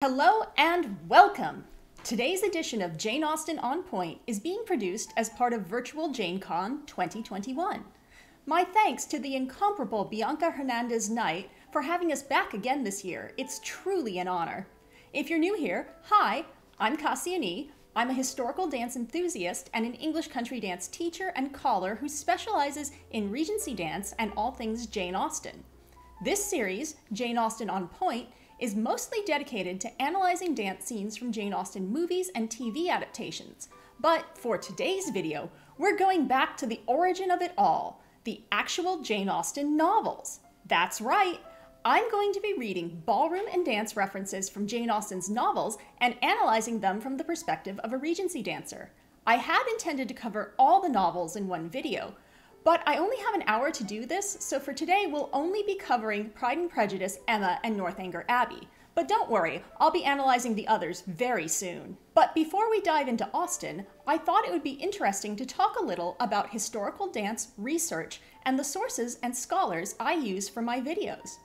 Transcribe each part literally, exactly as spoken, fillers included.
Hello and welcome! Today's edition of Jane Austen On Point is being produced as part of Virtual JaneCon twenty twenty-one. My thanks to the incomparable Bianca Hernandez-Knight for having us back again this year. It's truly an honor. If you're new here, hi, I'm Cassiani. I'm a historical dance enthusiast and an English country dance teacher and caller who specializes in Regency dance and all things Jane Austen. This series, Jane Austen On Point, is mostly dedicated to analyzing dance scenes from Jane Austen movies and T V adaptations. But for today's video, we're going back to the origin of it all, the actual Jane Austen novels. That's right, I'm going to be reading ballroom and dance references from Jane Austen's novels and analyzing them from the perspective of a Regency dancer. I had intended to cover all the novels in one video, but I only have an hour to do this, so for today we'll only be covering Pride and Prejudice, Emma, and Northanger Abbey. But don't worry, I'll be analyzing the others very soon. But before we dive into Austen, I thought it would be interesting to talk a little about historical dance research and the sources and scholars I use for my videos.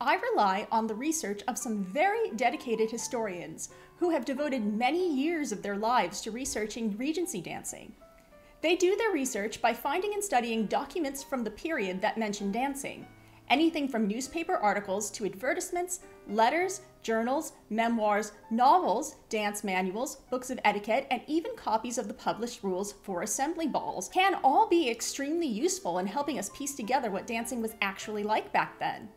I rely on the research of some very dedicated historians who have devoted many years of their lives to researching Regency dancing. They do their research by finding and studying documents from the period that mention dancing. Anything from newspaper articles to advertisements, letters, journals, memoirs, novels, dance manuals, books of etiquette, and even copies of the published rules for assembly balls can all be extremely useful in helping us piece together what dancing was actually like back then.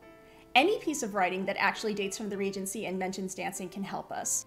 Any piece of writing that actually dates from the Regency and mentions dancing can help us.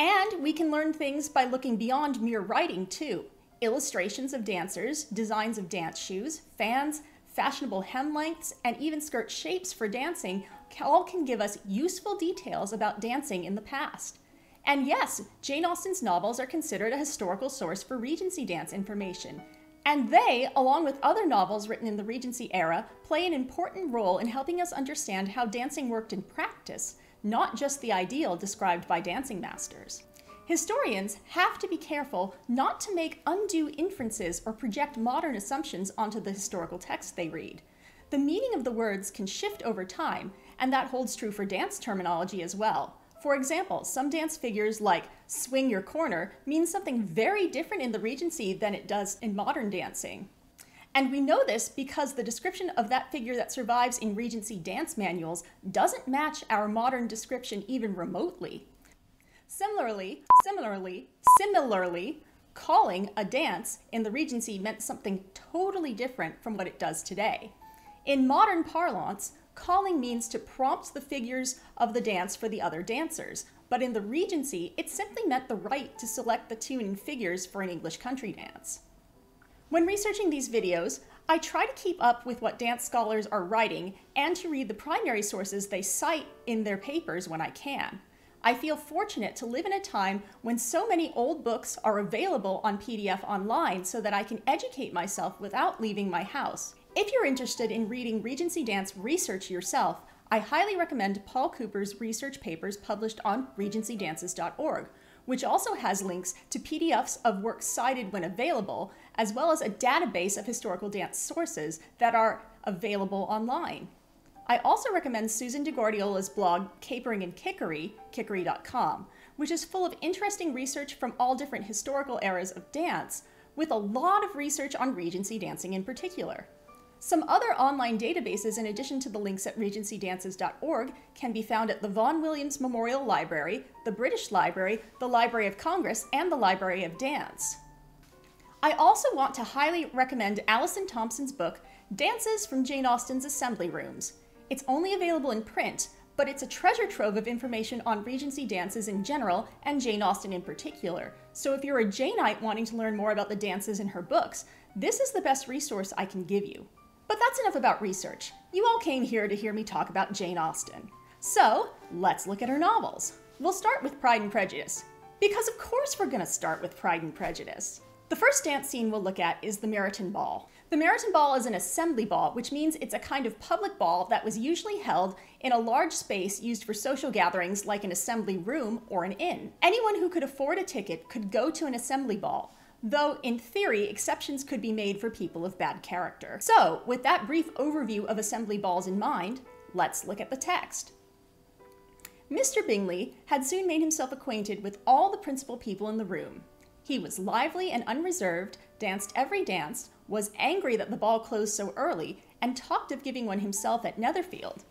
And we can learn things by looking beyond mere writing too. Illustrations of dancers, designs of dance shoes, fans, fashionable hem lengths, and even skirt shapes for dancing all can give us useful details about dancing in the past. And yes, Jane Austen's novels are considered a historical source for Regency dance information. And they, along with other novels written in the Regency era, play an important role in helping us understand how dancing worked in practice, not just the ideal described by dancing masters. Historians have to be careful not to make undue inferences or project modern assumptions onto the historical text they read. The meaning of the words can shift over time, and that holds true for dance terminology as well. For example, some dance figures like swing your corner mean something very different in the Regency than it does in modern dancing. And we know this because the description of that figure that survives in Regency dance manuals doesn't match our modern description even remotely. Similarly, similarly, similarly, calling a dance in the Regency meant something totally different from what it does today. In modern parlance, calling means to prompt the figures of the dance for the other dancers, but in the Regency, it simply meant the right to select the tune and figures for an English country dance. When researching these videos, I try to keep up with what dance scholars are writing and to read the primary sources they cite in their papers when I can. I feel fortunate to live in a time when so many old books are available on P D F online so that I can educate myself without leaving my house. If you're interested in reading Regency dance research yourself, I highly recommend Paul Cooper's research papers published on Regency Dances dot org, which also has links to P D Fs of works cited when available, as well as a database of historical dance sources that are available online. I also recommend Susan de Gordiola's blog, Capering and Kickery, kickery dot com, which is full of interesting research from all different historical eras of dance, with a lot of research on Regency dancing in particular. Some other online databases in addition to the links at Regency Dances dot org can be found at the Vaughan Williams Memorial Library, the British Library, the Library of Congress, and the Library of Dance. I also want to highly recommend Alison Thompson's book, Dances from Jane Austen's Assembly Rooms. It's only available in print, but it's a treasure trove of information on Regency dances in general and Jane Austen in particular. So if you're a Janeite wanting to learn more about the dances in her books, this is the best resource I can give you. But that's enough about research. You all came here to hear me talk about Jane Austen. So let's look at her novels. We'll start with Pride and Prejudice, because of course we're gonna start with Pride and Prejudice. The first dance scene we'll look at is the Meryton Ball. The Meryton Ball is an assembly ball, which means it's a kind of public ball that was usually held in a large space used for social gatherings like an assembly room or an inn. Anyone who could afford a ticket could go to an assembly ball, though in theory exceptions could be made for people of bad character. So, with that brief overview of assembly balls in mind, let's look at the text. Mister Bingley had soon made himself acquainted with all the principal people in the room. He was lively and unreserved, danced every dance, was angry that the ball closed so early, and talked of giving one himself at Netherfield.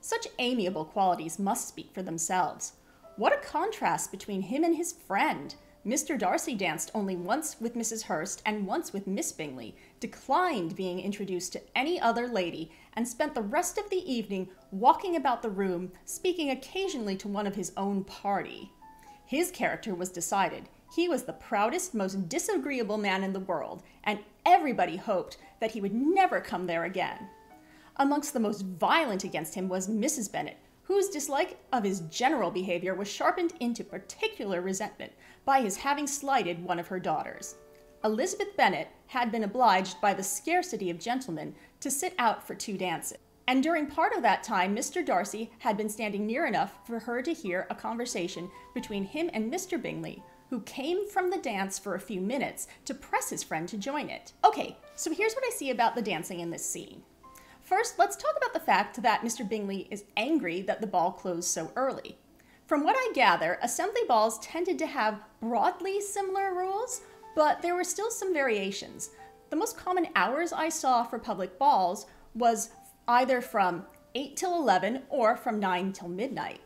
Such amiable qualities must speak for themselves. What a contrast between him and his friend! Mister Darcy danced only once with Missus Hurst and once with Miss Bingley, declined being introduced to any other lady, and spent the rest of the evening walking about the room, speaking occasionally to one of his own party. His character was decided. He was the proudest, most disagreeable man in the world, and everybody hoped that he would never come there again. Amongst the most violent against him was Missus Bennet, whose dislike of his general behavior was sharpened into particular resentment by his having slighted one of her daughters. Elizabeth Bennet had been obliged by the scarcity of gentlemen to sit out for two dances, and during part of that time Mister Darcy had been standing near enough for her to hear a conversation between him and Mister Bingley, who came from the dance for a few minutes to press his friend to join it. Okay, so here's what I see about the dancing in this scene. First, let's talk about the fact that Mister Bingley is angry that the ball closed so early. From what I gather, assembly balls tended to have broadly similar rules, but there were still some variations. The most common hours I saw for public balls was either from eight till eleven or from nine till midnight.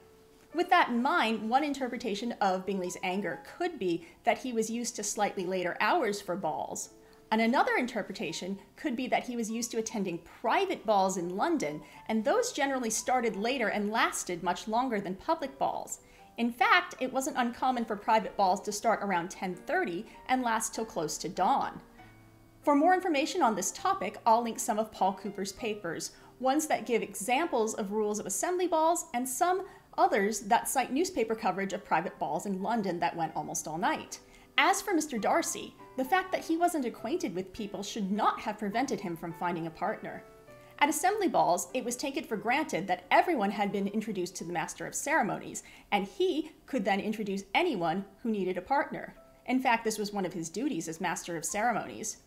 With that in mind, one interpretation of Bingley's anger could be that he was used to slightly later hours for balls. And another interpretation could be that he was used to attending private balls in London, and those generally started later and lasted much longer than public balls. In fact, it wasn't uncommon for private balls to start around ten thirty and last till close to dawn. For more information on this topic, I'll link some of Paul Cooper's papers, ones that give examples of rules of assembly balls and some others that cite newspaper coverage of private balls in London that went almost all night. As for Mister Darcy, the fact that he wasn't acquainted with people should not have prevented him from finding a partner. At assembly balls, it was taken for granted that everyone had been introduced to the master of ceremonies, and he could then introduce anyone who needed a partner. In fact, this was one of his duties as master of ceremonies.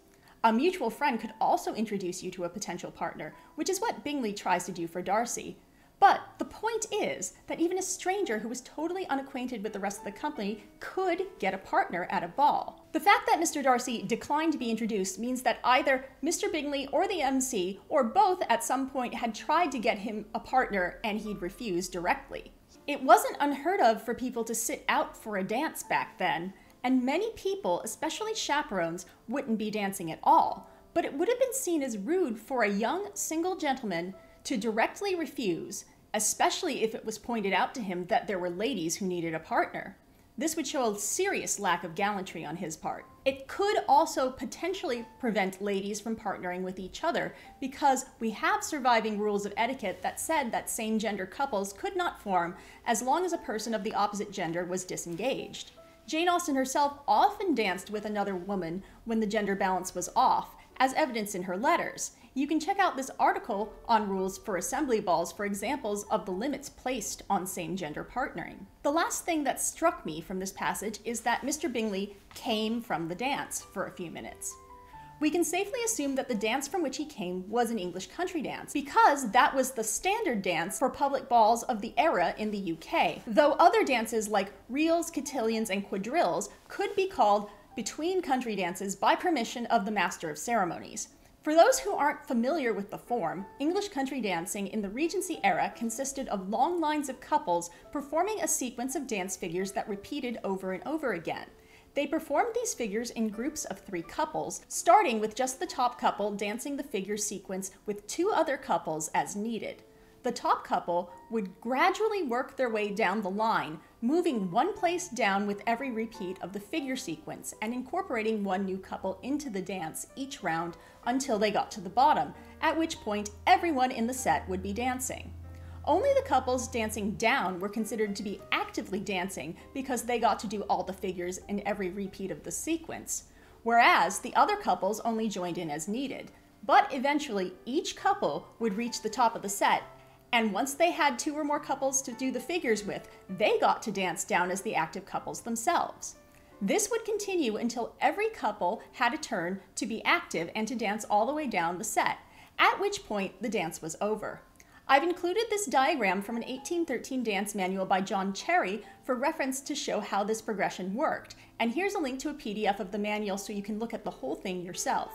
A mutual friend could also introduce you to a potential partner, which is what Bingley tries to do for Darcy. But the point is that even a stranger who was totally unacquainted with the rest of the company could get a partner at a ball. The fact that Mister Darcy declined to be introduced means that either Mister Bingley or the M C or both at some point had tried to get him a partner and he'd refused directly. It wasn't unheard of for people to sit out for a dance back then, and many people, especially chaperones, wouldn't be dancing at all, but it would have been seen as rude for a young single gentleman to directly refuse, especially if it was pointed out to him that there were ladies who needed a partner. This would show a serious lack of gallantry on his part. It could also potentially prevent ladies from partnering with each other, because we have surviving rules of etiquette that said that same-gender couples could not form as long as a person of the opposite gender was disengaged. Jane Austen herself often danced with another woman when the gender balance was off, as evidenced in her letters. You can check out this article on rules for assembly balls for examples of the limits placed on same-gender partnering. The last thing that struck me from this passage is that Mister Bingley came from the dance for a few minutes. We can safely assume that the dance from which he came was an English country dance, because that was the standard dance for public balls of the era in the U K, though other dances like reels, cotillions, and quadrilles could be called between country dances by permission of the master of ceremonies. For those who aren't familiar with the form, English country dancing in the Regency era consisted of long lines of couples performing a sequence of dance figures that repeated over and over again. They performed these figures in groups of three couples, starting with just the top couple dancing the figure sequence with two other couples as needed. The top couple would gradually work their way down the line, moving one place down with every repeat of the figure sequence and incorporating one new couple into the dance each round until they got to the bottom, at which point everyone in the set would be dancing. Only the couples dancing down were considered to be actively dancing, because they got to do all the figures in every repeat of the sequence, whereas the other couples only joined in as needed. But eventually each couple would reach the top of the set, and once they had two or more couples to do the figures with, they got to dance down as the active couples themselves. This would continue until every couple had a turn to be active and to dance all the way down the set, at which point the dance was over. I've included this diagram from an eighteen thirteen dance manual by John Cherry for reference to show how this progression worked, and here's a link to a P D F of the manual so you can look at the whole thing yourself.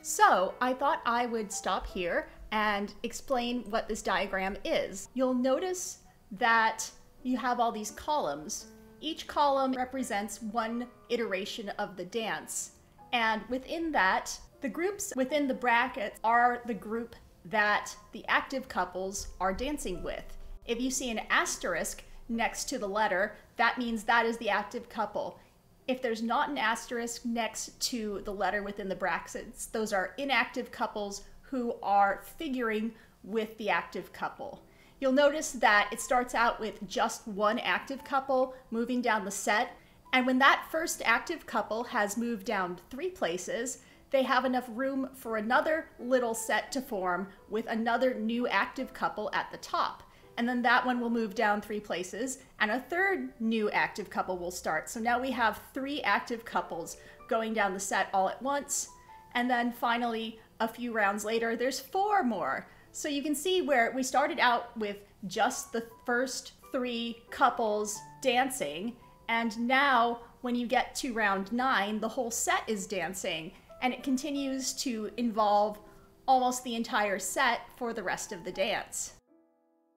So I thought I would stop here and explain what this diagram is. You'll notice that you have all these columns. Each column represents one iteration of the dance, and within that, the groups within the brackets are the group that the active couples are dancing with. If you see an asterisk next to the letter, that means that is the active couple. If there's not an asterisk next to the letter within the brackets, those are inactive couples who are figuring with the active couple. You'll notice that it starts out with just one active couple moving down the set, and when that first active couple has moved down three places, they have enough room for another little set to form with another new active couple at the top. And then that one will move down three places and a third new active couple will start. So now we have three active couples going down the set all at once. And then finally, a few rounds later, there's four more. So you can see where we started out with just the first three couples dancing. And now when you get to round nine, the whole set is dancing. And it continues to involve almost the entire set for the rest of the dance.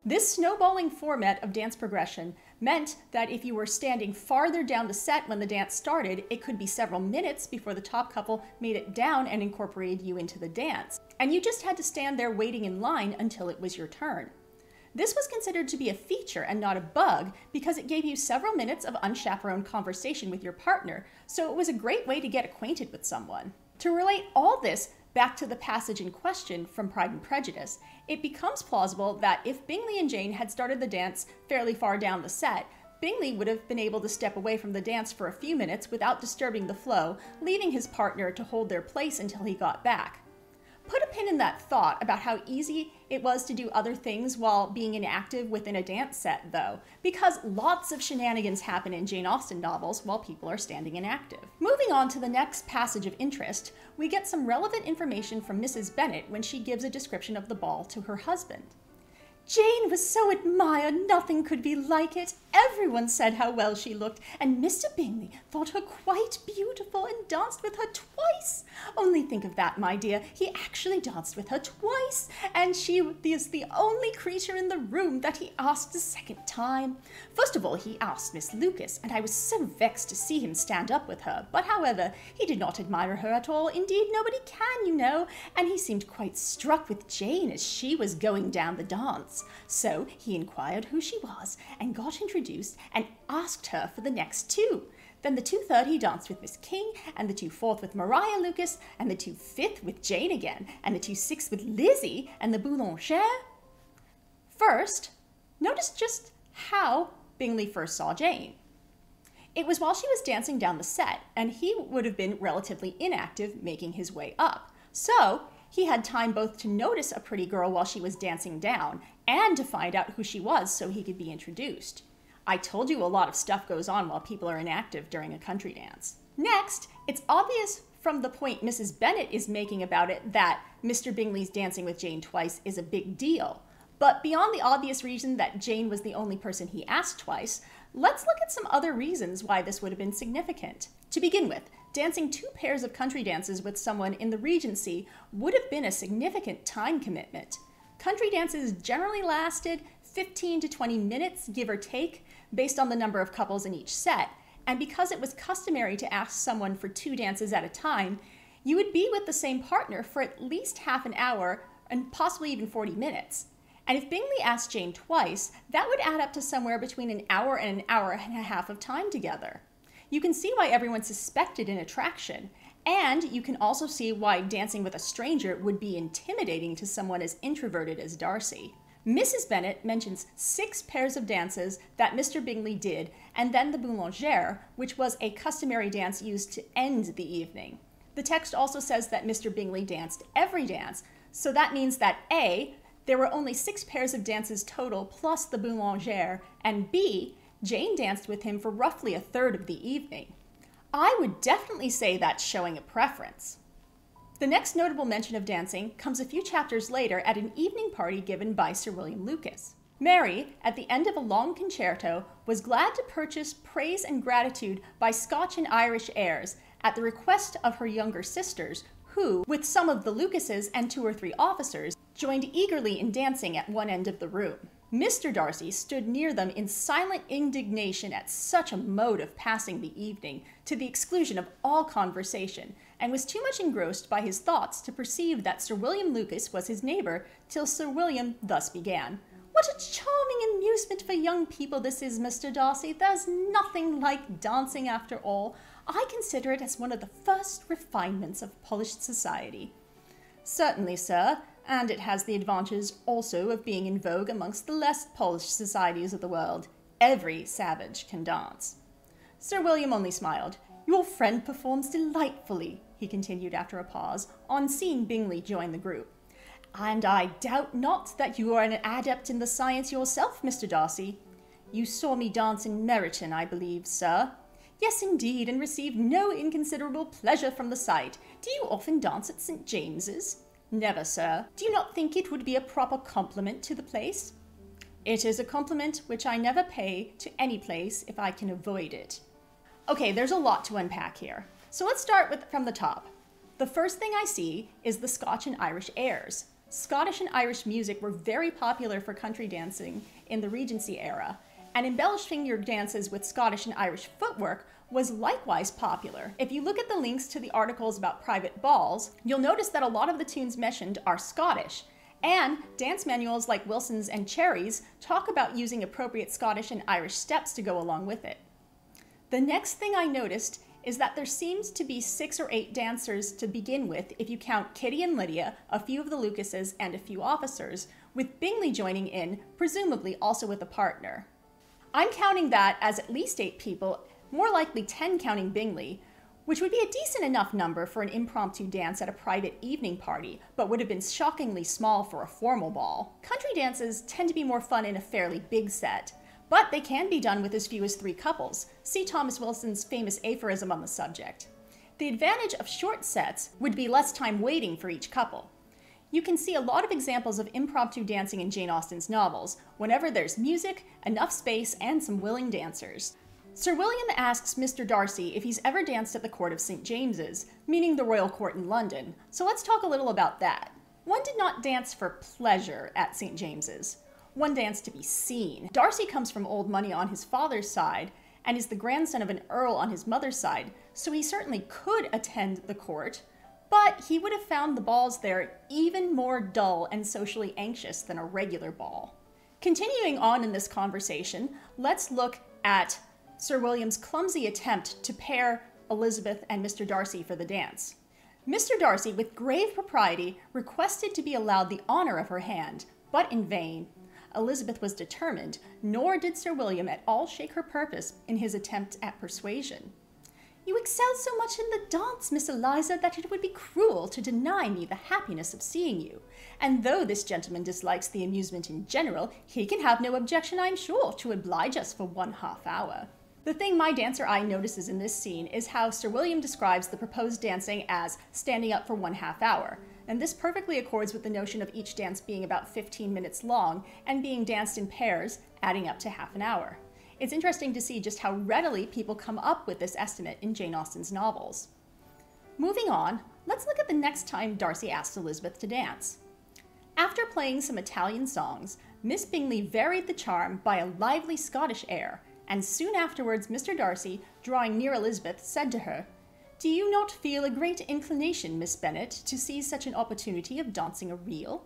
This snowballing format of dance progression meant that if you were standing farther down the set when the dance started, it could be several minutes before the top couple made it down and incorporated you into the dance. And you just had to stand there waiting in line until it was your turn. This was considered to be a feature and not a bug because it gave you several minutes of unchaperoned conversation with your partner, so it was a great way to get acquainted with someone. To relate all this back to the passage in question from Pride and Prejudice, it becomes plausible that if Bingley and Jane had started the dance fairly far down the set, Bingley would have been able to step away from the dance for a few minutes without disturbing the flow, leaving his partner to hold their place until he got back. Put a pin in that thought about how easy it was to do other things while being inactive within a dance set, though, because lots of shenanigans happen in Jane Austen novels while people are standing inactive. Moving on to the next passage of interest, we get some relevant information from Missus Bennet when she gives a description of the ball to her husband. "Jane was so admired, nothing could be like it. Everyone said how well she looked, and Mister Bingley thought her quite beautiful and danced with her twice. Only think of that, my dear. He actually danced with her twice, and she is the only creature in the room that he asked a second time. First of all, he asked Miss Lucas, and I was so vexed to see him stand up with her. But however, he did not admire her at all. Indeed, nobody can, you know, and he seemed quite struck with Jane as she was going down the dance. So he inquired who she was and got introduced and asked her for the next two. Then the two-third he danced with Miss King, and the two-fourth with Maria Lucas, and the two-fifth with Jane again, and the two-sixth with Lizzie and the Boulangère." First, notice just how Bingley first saw Jane. It was while she was dancing down the set, and he would have been relatively inactive making his way up. So he had time both to notice a pretty girl while she was dancing down and to find out who she was so he could be introduced. I told you a lot of stuff goes on while people are inactive during a country dance. Next, it's obvious from the point Missus Bennet is making about it that Mister Bingley's dancing with Jane twice is a big deal. But beyond the obvious reason that Jane was the only person he asked twice, let's look at some other reasons why this would have been significant. To begin with, dancing two pairs of country dances with someone in the Regency would have been a significant time commitment. Country dances generally lasted fifteen to twenty minutes, give or take, based on the number of couples in each set, and because it was customary to ask someone for two dances at a time, you would be with the same partner for at least half an hour and possibly even forty minutes. And if Bingley asked Jane twice, that would add up to somewhere between an hour and an hour and a half of time together. You can see why everyone suspected an attraction, and you can also see why dancing with a stranger would be intimidating to someone as introverted as Darcy. Missus Bennet mentions six pairs of dances that Mister Bingley did, and then the Boulangère, which was a customary dance used to end the evening. The text also says that Mister Bingley danced every dance, so that means that A, there were only six pairs of dances total plus the Boulangère, and B, Jane danced with him for roughly a third of the evening. I would definitely say that's showing a preference. The next notable mention of dancing comes a few chapters later at an evening party given by Sir William Lucas. Mary, at the end of a long concerto, was glad to purchase praise and gratitude by Scotch and Irish airs at the request of her younger sisters, who, with some of the Lucases and two or three officers, joined eagerly in dancing at one end of the room. Mister Darcy stood near them in silent indignation at such a mode of passing the evening, to the exclusion of all conversation, and was too much engrossed by his thoughts to perceive that Sir William Lucas was his neighbour, till Sir William thus began. "What a charming amusement for young people this is, Mister Darcy. There's nothing like dancing after all. I consider it as one of the first refinements of polished society." "Certainly, sir, and it has the advantages also of being in vogue amongst the less polished societies of the world. Every savage can dance." Sir William only smiled. "Your friend performs delightfully," he continued after a pause, on seeing Bingley join the group. "And I doubt not that you are an adept in the science yourself, Mister Darcy. You saw me dance in Meryton, I believe, sir?" "Yes, indeed, and received no inconsiderable pleasure from the sight. Do you often dance at Saint James's?" "Never, sir." "Do you not think it would be a proper compliment to the place?" "It is a compliment which I never pay to any place if I can avoid it." Okay, there's a lot to unpack here. So let's start with from the top. The first thing I see is the Scotch and Irish airs. Scottish and Irish music were very popular for country dancing in the Regency era, and embellishing your dances with Scottish and Irish footwork was likewise popular. If you look at the links to the articles about private balls, you'll notice that a lot of the tunes mentioned are Scottish, and dance manuals like Wilson's and Cherry's talk about using appropriate Scottish and Irish steps to go along with it. The next thing I noticed is that there seems to be six or eight dancers to begin with if you count Kitty and Lydia, a few of the Lucases, and a few officers, with Bingley joining in, presumably also with a partner. I'm counting that as at least eight people, more likely ten counting Bingley, which would be a decent enough number for an impromptu dance at a private evening party, but would have been shockingly small for a formal ball. Country dances tend to be more fun in a fairly big set, but they can be done with as few as three couples. See Thomas Wilson's famous aphorism on the subject. The advantage of short sets would be less time waiting for each couple. You can see a lot of examples of impromptu dancing in Jane Austen's novels, whenever there's music, enough space, and some willing dancers. Sir William asks Mister Darcy if he's ever danced at the court of Saint James's, meaning the royal court in London, so let's talk a little about that. One did not dance for pleasure at Saint James's. One danced to be seen. Darcy comes from old money on his father's side and is the grandson of an earl on his mother's side, so he certainly could attend the court, but he would have found the balls there even more dull and socially anxious than a regular ball. Continuing on in this conversation, let's look at Sir William's clumsy attempt to pair Elizabeth and Mister Darcy for the dance. Mister Darcy, with grave propriety, requested to be allowed the honor of her hand, but in vain. Elizabeth was determined, nor did Sir William at all shake her purpose in his attempt at persuasion. "You excel so much in the dance, Miss Eliza, that it would be cruel to deny me the happiness of seeing you. And though this gentleman dislikes the amusement in general, he can have no objection, I am sure, to oblige us for one half hour." The thing my dancer eye notices in this scene is how Sir William describes the proposed dancing as standing up for one half hour. And this perfectly accords with the notion of each dance being about fifteen minutes long and being danced in pairs, adding up to half an hour. It's interesting to see just how readily people come up with this estimate in Jane Austen's novels. Moving on, let's look at the next time Darcy asked Elizabeth to dance. After playing some Italian songs, Miss Bingley varied the charm by a lively Scottish air, and soon afterwards Mister Darcy, drawing near Elizabeth, said to her, "Do you not feel a great inclination, Miss Bennet, to seize such an opportunity of dancing a reel?"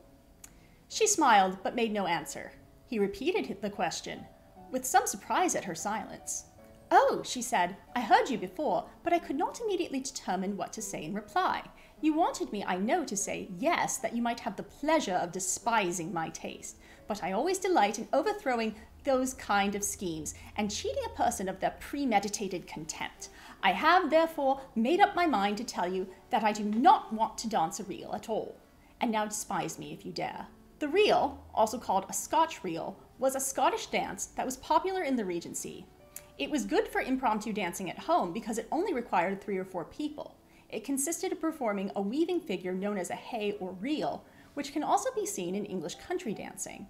She smiled, but made no answer. He repeated the question, with some surprise at her silence. "Oh," she said, "I heard you before, but I could not immediately determine what to say in reply. You wanted me, I know, to say yes, that you might have the pleasure of despising my taste, but I always delight in overthrowing those kind of schemes, and cheating a person of their premeditated contempt. I have, therefore, made up my mind to tell you that I do not want to dance a reel at all, and now despise me if you dare." The reel, also called a Scotch reel, was a Scottish dance that was popular in the Regency. It was good for impromptu dancing at home because it only required three or four people. It consisted of performing a weaving figure known as a hey or reel, which can also be seen in English country dancing.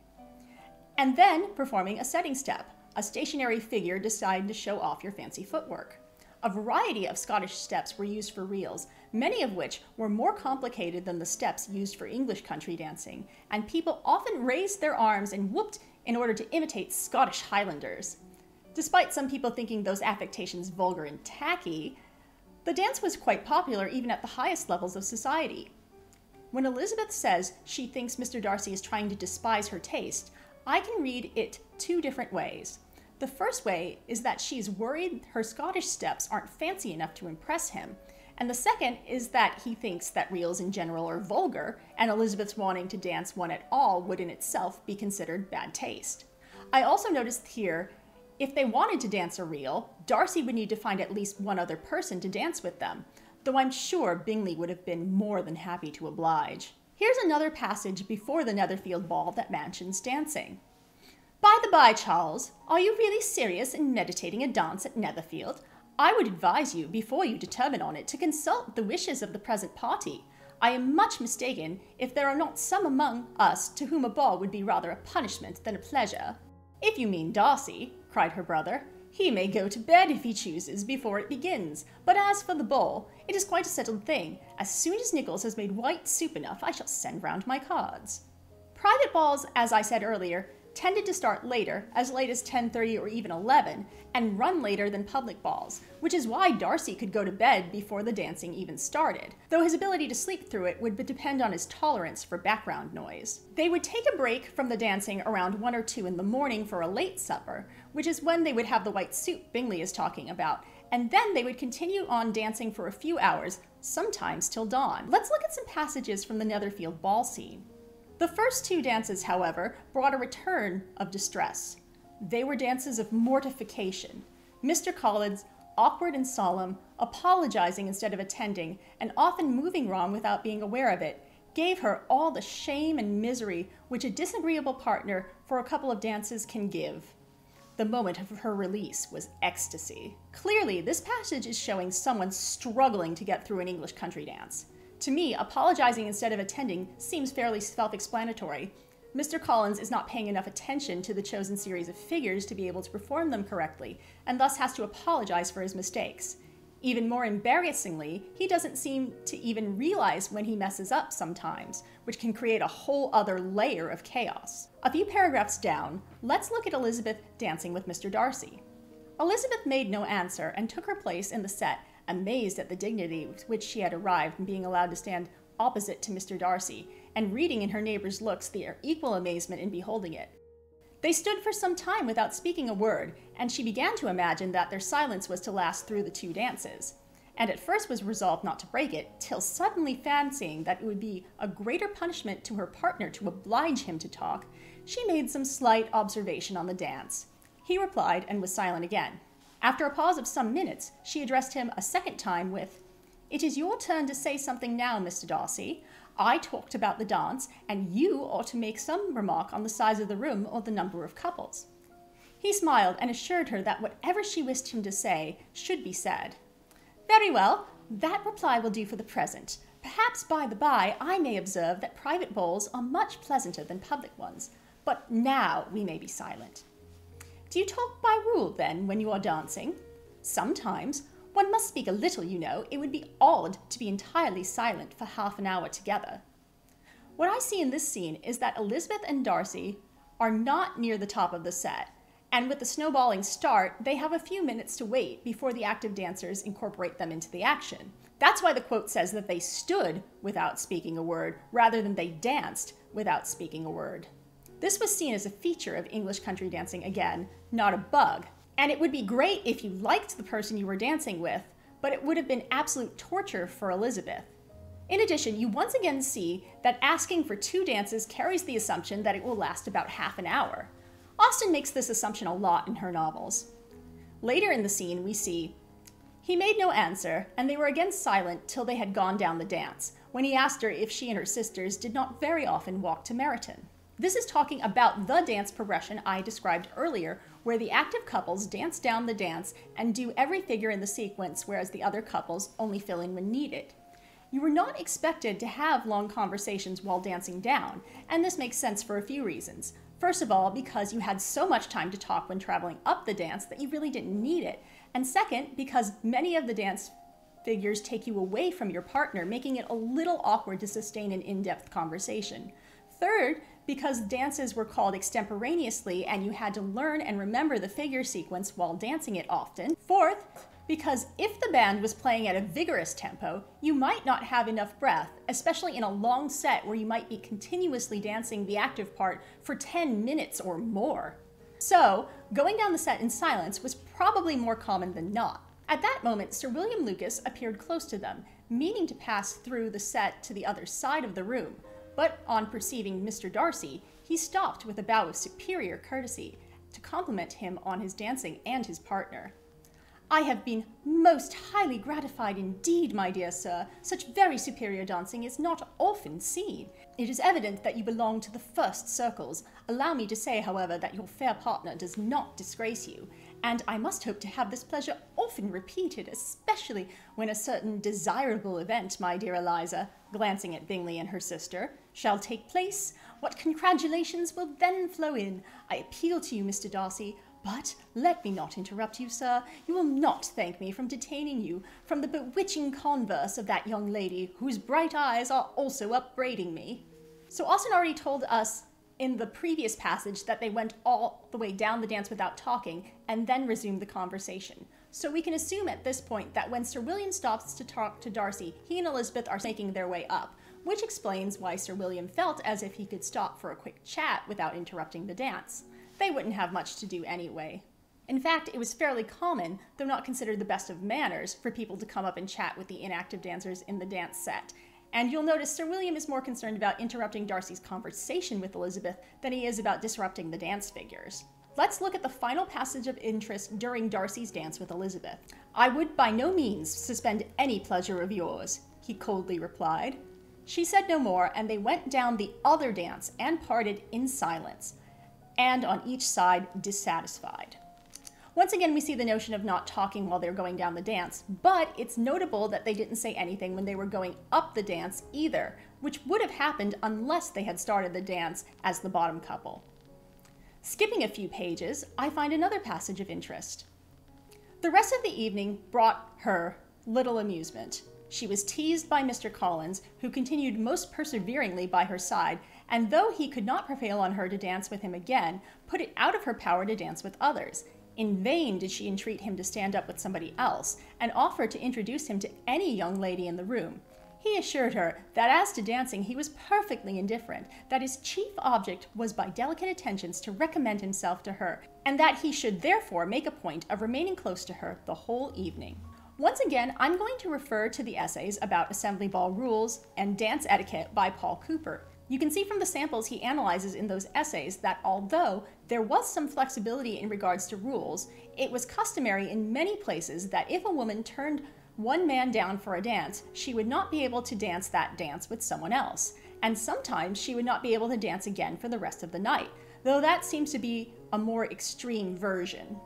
And then performing a setting step, a stationary figure designed to show off your fancy footwork. A variety of Scottish steps were used for reels, many of which were more complicated than the steps used for English country dancing, and people often raised their arms and whooped in order to imitate Scottish Highlanders. Despite some people thinking those affectations vulgar and tacky, the dance was quite popular even at the highest levels of society. When Elizabeth says she thinks Mister Darcy is trying to despise her taste, I can read it two different ways. The first way is that she's worried her Scottish steps aren't fancy enough to impress him, and the second is that he thinks that reels in general are vulgar, and Elizabeth's wanting to dance one at all would in itself be considered bad taste. I also noticed here, if they wanted to dance a reel, Darcy would need to find at least one other person to dance with them, though I'm sure Bingley would have been more than happy to oblige. Here's another passage before the Netherfield ball that mentions dancing. "By the by, Charles, are you really serious in meditating a dance at Netherfield? I would advise you, before you determine on it, to consult the wishes of the present party. I am much mistaken if there are not some among us to whom a ball would be rather a punishment than a pleasure." "If you mean Darcy," cried her brother, "he may go to bed if he chooses before it begins. But as for the ball, it is quite a settled thing. As soon as Nichols has made white soup enough, I shall send round my cards." Private balls, as I said earlier, tended to start later, as late as ten thirty or even eleven, and run later than public balls, which is why Darcy could go to bed before the dancing even started, though his ability to sleep through it would depend on his tolerance for background noise. They would take a break from the dancing around one or two in the morning for a late supper, which is when they would have the white soup Bingley is talking about, and then they would continue on dancing for a few hours, sometimes till dawn. Let's look at some passages from the Netherfield ball scene. The first two dances, however, brought a return of distress. They were dances of mortification. Mister Collins, awkward and solemn, apologizing instead of attending, and often moving wrong without being aware of it, gave her all the shame and misery which a disagreeable partner for a couple of dances can give. The moment of her release was ecstasy. Clearly, this passage is showing someone struggling to get through an English country dance. To me, apologizing instead of attending seems fairly self-explanatory. Mister Collins is not paying enough attention to the chosen series of figures to be able to perform them correctly, and thus has to apologize for his mistakes. Even more embarrassingly, he doesn't seem to even realize when he messes up sometimes, which can create a whole other layer of chaos. A few paragraphs down, let's look at Elizabeth dancing with Mister Darcy. Elizabeth made no answer and took her place in the set, amazed at the dignity with which she had arrived in being allowed to stand opposite to Mister Darcy, and reading in her neighbor's looks their equal amazement in beholding it. They stood for some time without speaking a word, and she began to imagine that their silence was to last through the two dances, and at first was resolved not to break it, till suddenly fancying that it would be a greater punishment to her partner to oblige him to talk, she made some slight observation on the dance. He replied and was silent again. After a pause of some minutes, she addressed him a second time with, "It is your turn to say something now, Mister Darcy. I talked about the dance, and you ought to make some remark on the size of the room or the number of couples." He smiled and assured her that whatever she wished him to say should be said. "Very well, that reply will do for the present. Perhaps by the by I may observe that private balls are much pleasanter than public ones, but now we may be silent. Do you talk by rule, then, when you are dancing?" "Sometimes. One must speak a little, you know. It would be odd to be entirely silent for half an hour together." What I see in this scene is that Elizabeth and Darcy are not near the top of the set, and with the snowballing start, they have a few minutes to wait before the active dancers incorporate them into the action. That's why the quote says that they stood without speaking a word, rather than they danced without speaking a word. This was seen as a feature of English country dancing again, not a bug. And it would be great if you liked the person you were dancing with, but it would have been absolute torture for Elizabeth. In addition, you once again see that asking for two dances carries the assumption that it will last about half an hour. Austen makes this assumption a lot in her novels. Later in the scene, we see, "He made no answer, and they were again silent till they had gone down the dance, when he asked her if she and her sisters did not very often walk to Meryton." This is talking about the dance progression I described earlier, where the active couples dance down the dance and do every figure in the sequence, whereas the other couples only fill in when needed. You were not expected to have long conversations while dancing down, and this makes sense for a few reasons. First of all, because you had so much time to talk when traveling up the dance that you really didn't need it, and second, because many of the dance figures take you away from your partner, making it a little awkward to sustain an in-depth conversation. Third, because dances were called extemporaneously and you had to learn and remember the figure sequence while dancing it often. Fourth, because if the band was playing at a vigorous tempo, you might not have enough breath, especially in a long set where you might be continuously dancing the active part for ten minutes or more. So, going down the set in silence was probably more common than not. At that moment, Sir William Lucas appeared close to them, meaning to pass through the set to the other side of the room. But on perceiving Mister Darcy, he stopped with a bow of superior courtesy to compliment him on his dancing and his partner. "I have been most highly gratified indeed, my dear sir. Such very superior dancing is not often seen. It is evident that you belong to the first circles. Allow me to say, however, that your fair partner does not disgrace you, and I must hope to have this pleasure often repeated, especially when a certain desirable event, my dear Eliza," glancing at Bingley and her sister, "shall take place. What congratulations will then flow in? I appeal to you, Mister Darcy. But let me not interrupt you, sir. You will not thank me from detaining you from the bewitching converse of that young lady, whose bright eyes are also upbraiding me." So Austen already told us in the previous passage that they went all the way down the dance without talking and then resumed the conversation. So we can assume at this point that when Sir William stops to talk to Darcy, he and Elizabeth are making their way up, which explains why Sir William felt as if he could stop for a quick chat without interrupting the dance. They wouldn't have much to do anyway. In fact, it was fairly common, though not considered the best of manners, for people to come up and chat with the inactive dancers in the dance set. And you'll notice Sir William is more concerned about interrupting Darcy's conversation with Elizabeth than he is about disrupting the dance figures. Let's look at the final passage of interest during Darcy's dance with Elizabeth. "I would by no means suspend any pleasure of yours," he coldly replied. She said no more, and they went down the other dance and parted in silence, and on each side dissatisfied. Once again, we see the notion of not talking while they're going down the dance, but it's notable that they didn't say anything when they were going up the dance either, which would have happened unless they had started the dance as the bottom couple. Skipping a few pages, I find another passage of interest. "The rest of the evening brought her little amusement. She was teased by Mister Collins, who continued most perseveringly by her side, and though he could not prevail on her to dance with him again, put it out of her power to dance with others. In vain did she entreat him to stand up with somebody else, and offered to introduce him to any young lady in the room. He assured her that as to dancing he was perfectly indifferent, that his chief object was by delicate attentions to recommend himself to her, and that he should therefore make a point of remaining close to her the whole evening." Once again, I'm going to refer to the essays about assembly ball rules and dance etiquette by Paul Cooper. You can see from the samples he analyzes in those essays that although there was some flexibility in regards to rules, it was customary in many places that if a woman turned one man down for a dance, she would not be able to dance that dance with someone else, and sometimes she would not be able to dance again for the rest of the night, though that seems to be a more extreme version.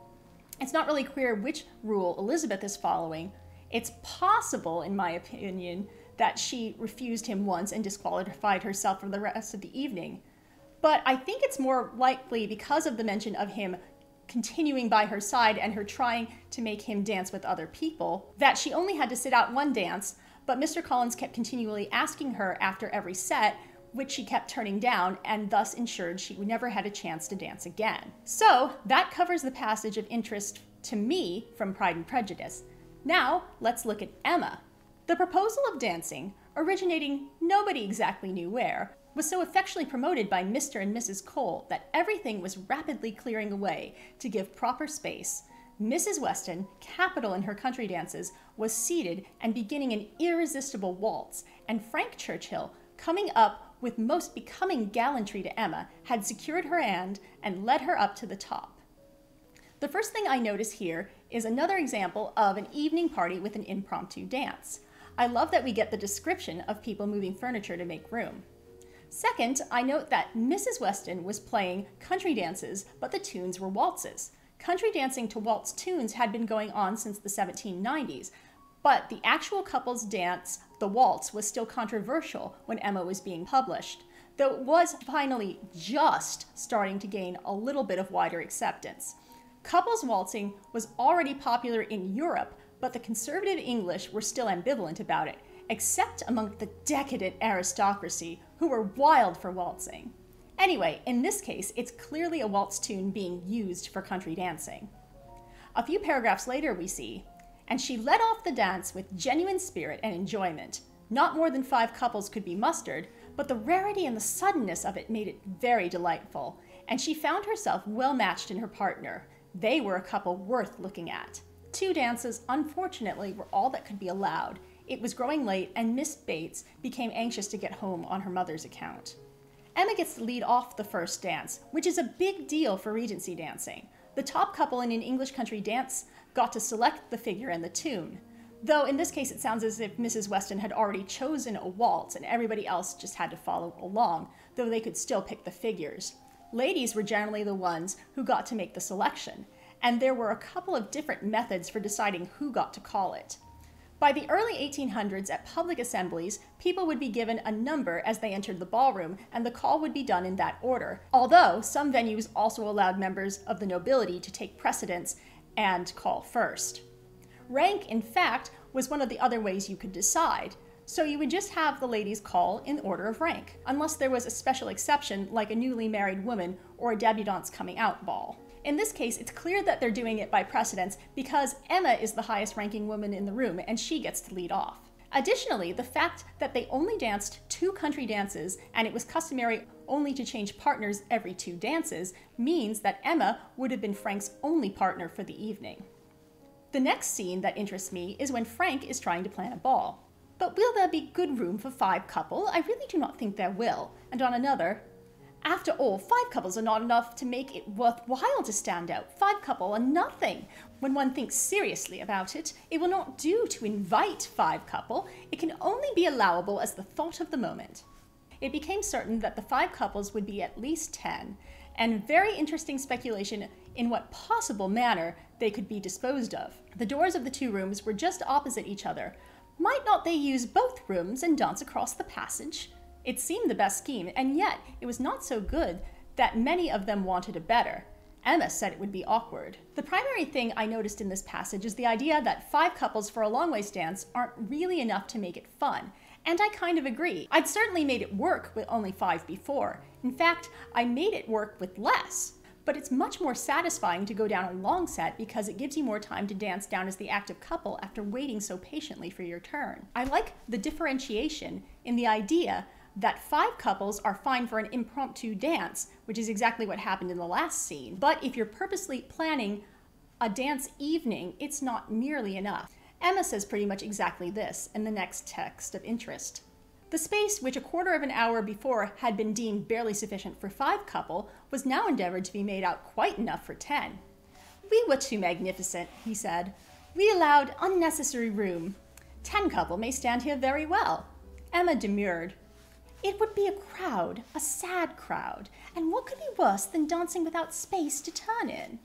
It's not really clear which rule Elizabeth is following. It's possible, in my opinion, that she refused him once and disqualified herself for the rest of the evening. But I think it's more likely because of the mention of him continuing by her side and her trying to make him dance with other people, that she only had to sit out one dance, but Mister Collins kept continually asking her after every set, which she kept turning down, and thus ensured she never had a chance to dance again. So that covers the passage of interest to me from Pride and Prejudice. Now let's look at Emma. The proposal of dancing, originating nobody exactly knew where, was so effectually promoted by Mister and Missus Cole that everything was rapidly clearing away to give proper space. Missus Weston, capital in her country dances, was seated and beginning an irresistible waltz, and Frank Churchill, coming up with most becoming gallantry to Emma, had secured her hand and led her up to the top. The first thing I notice here is another example of an evening party with an impromptu dance. I love that we get the description of people moving furniture to make room. Second, I note that Missus Weston was playing country dances, but the tunes were waltzes. Country dancing to waltz tunes had been going on since the seventeen nineties, but the actual couples dance, the waltz, was still controversial when Emma was being published, though it was finally just starting to gain a little bit of wider acceptance. Couples waltzing was already popular in Europe, but the conservative English were still ambivalent about it, except among the decadent aristocracy, who were wild for waltzing. Anyway, in this case, it's clearly a waltz tune being used for country dancing. A few paragraphs later we see, "And she led off the dance with genuine spirit and enjoyment. Not more than five couples could be mustered, but the rarity and the suddenness of it made it very delightful, and she found herself well matched in her partner. They were a couple worth looking at. Two dances, unfortunately, were all that could be allowed. It was growing late, and Miss Bates became anxious to get home on her mother's account." Emma gets to lead off the first dance, which is a big deal for Regency dancing. The top couple in an English country dance got to select the figure and the tune, though in this case it sounds as if Missus Weston had already chosen a waltz and everybody else just had to follow along, though they could still pick the figures. Ladies were generally the ones who got to make the selection, and there were a couple of different methods for deciding who got to call it. By the early eighteen hundreds, at public assemblies, people would be given a number as they entered the ballroom, and the call would be done in that order, although some venues also allowed members of the nobility to take precedence and call first. Rank, in fact, was one of the other ways you could decide, so you would just have the ladies call in order of rank, unless there was a special exception like a newly married woman or a debutante's coming out ball. In this case, it's clear that they're doing it by precedence because Emma is the highest ranking woman in the room and she gets to lead off. Additionally, the fact that they only danced two country dances and it was customary only to change partners every two dances means that Emma would have been Frank's only partner for the evening. The next scene that interests me is when Frank is trying to plan a ball. But will there be good room for five couple? I really do not think there will. And on another, "After all, five couples are not enough to make it worthwhile to stand out. Five couple are nothing. When one thinks seriously about it, it will not do to invite five couple. It can only be allowable as the thought of the moment." It became certain that the five couples would be at least ten, and very interesting speculation in what possible manner they could be disposed of. The doors of the two rooms were just opposite each other. Might not they use both rooms and dance across the passage? It seemed the best scheme, and yet it was not so good that many of them wanted a better. Emma said it would be awkward. The primary thing I noticed in this passage is the idea that five couples for a long ways dance aren't really enough to make it fun, and I kind of agree. I'd certainly made it work with only five before. In fact, I made it work with less. But it's much more satisfying to go down a long set because it gives you more time to dance down as the active couple after waiting so patiently for your turn. I like the differentiation in the idea that five couples are fine for an impromptu dance, which is exactly what happened in the last scene. But if you're purposely planning a dance evening, it's not nearly enough. Emma says pretty much exactly this in the next text of interest. The space, which a quarter of an hour before had been deemed barely sufficient for five couple, was now endeavored to be made out quite enough for ten. "We were too magnificent," he said. "We allowed unnecessary room. Ten couple may stand here very well." Emma demurred. "It would be a crowd, a sad crowd, and what could be worse than dancing without space to turn in?"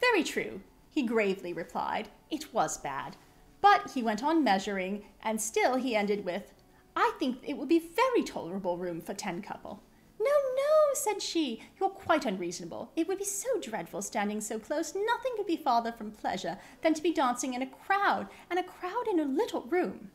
"Very true," he gravely replied. "It was bad." But he went on measuring, and still he ended with, "I think it would be very tolerable room for ten couple." "No, no," said she, "you're quite unreasonable. It would be so dreadful standing so close. Nothing could be farther from pleasure than to be dancing in a crowd, and a crowd in a little room."